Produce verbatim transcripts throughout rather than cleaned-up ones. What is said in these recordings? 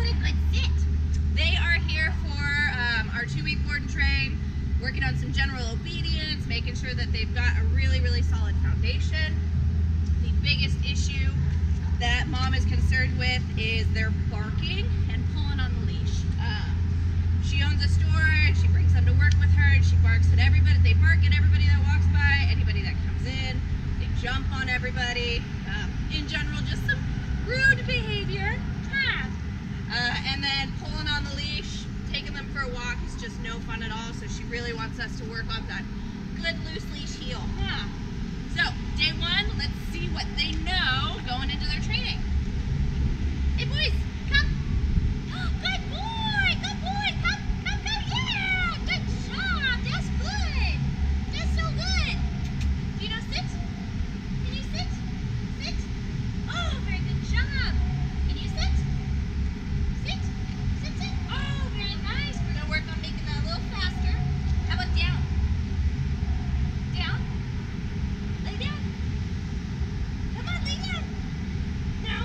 what a good fit. They are here for um, our two-week board and train, working on some general obedience, making sure that they've got a really, really solid foundation. The biggest issue that mom is concerned with is their barking and pulling on the leash. Um, she owns a store, and she brings them to work with her, and she barks at everybody. They bark at everybody that walks by, anybody that comes in. They jump on everybody. Um, in general, just some rude behavior. Uh, and then pulling on the leash, taking them for a walk is just no fun at all. So she really wants us to work on that good loose leash heel. Huh. So day one, let's see what they know going into their training. Hey boys, come. Oh, good boy, good boy, come, come, come, yeah. Good job, that's good. That's so good. Do you know sit? Can you sit? Sit? Oh, very good job. Can you sit? Sit, sit, sit. Oh, very nice. We're gonna work on making that a little faster. How about down? Down. Lay down. Come on, lay down. No,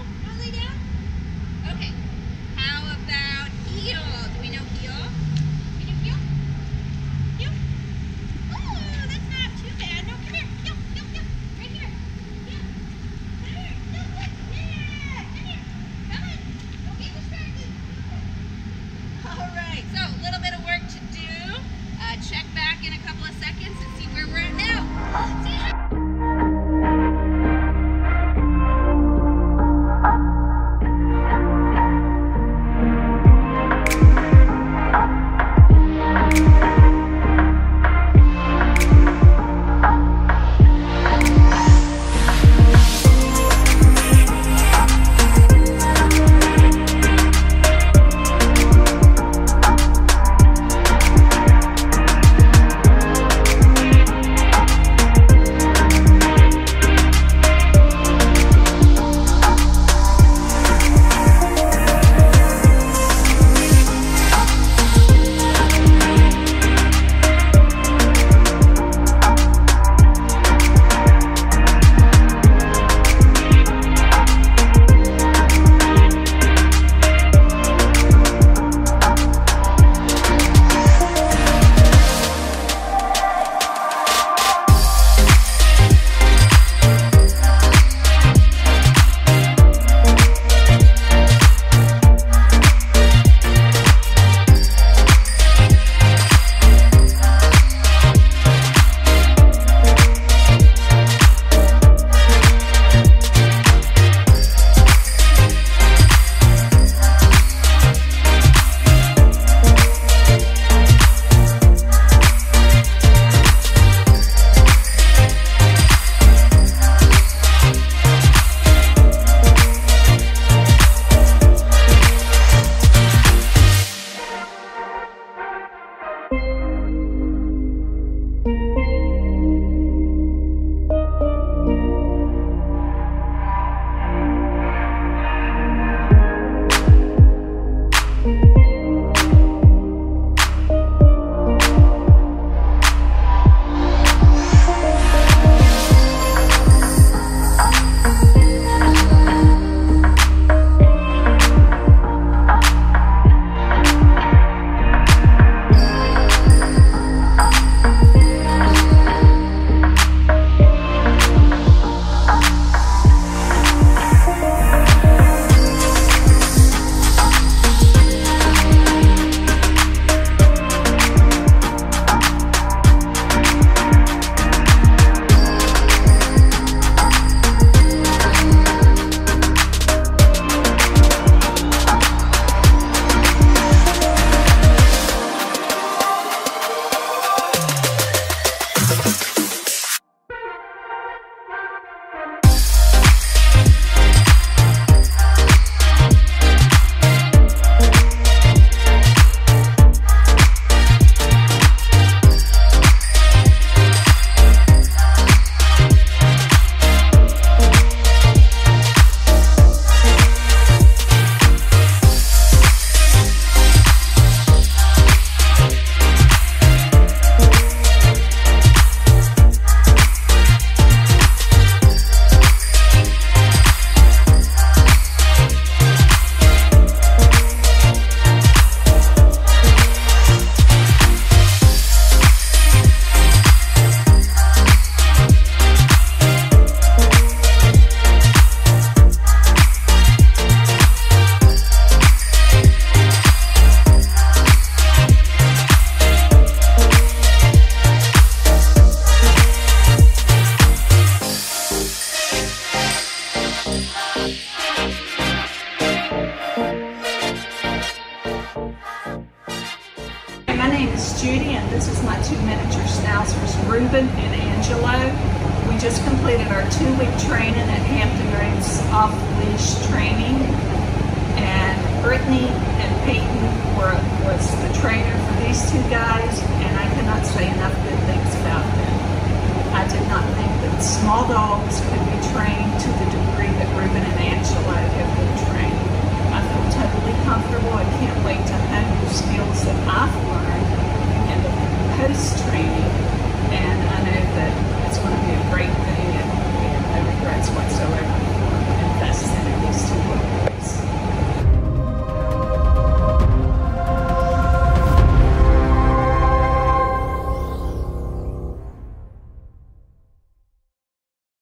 name is Judy, and this is my two miniature schnauzers, Ruben and Angelo. We just completed our two-week training at Hampton Roads off-leash training, and Brittany and Peyton were was the trainer for these two guys, and I cannot say enough good things about them. I did not think that small dogs could be trained to the degree that Ruben and Angelo have been trained. I feel totally comfortable. I can't wait to hone the skills that I've learned in the post-training